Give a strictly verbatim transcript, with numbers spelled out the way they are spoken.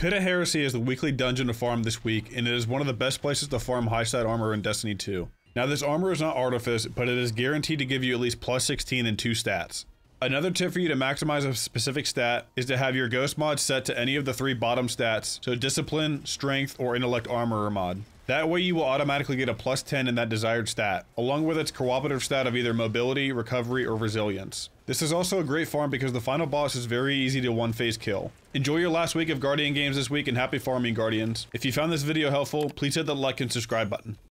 Pit of Heresy is the weekly dungeon to farm this week, and it is one of the best places to farm high-side armor in Destiny two. Now, this armor is not artifice, but it is guaranteed to give you at least plus sixteen in two stats. Another tip for you to maximize a specific stat is to have your ghost mod set to any of the three bottom stats, so discipline, strength, or intellect armorer mod. That way you will automatically get a plus ten in that desired stat, along with its cooperative stat of either mobility, recovery, or resilience. This is also a great farm because the final boss is very easy to one phase kill. Enjoy your last week of Guardian games this week, and happy farming, Guardians. If you found this video helpful, please hit the like and subscribe button.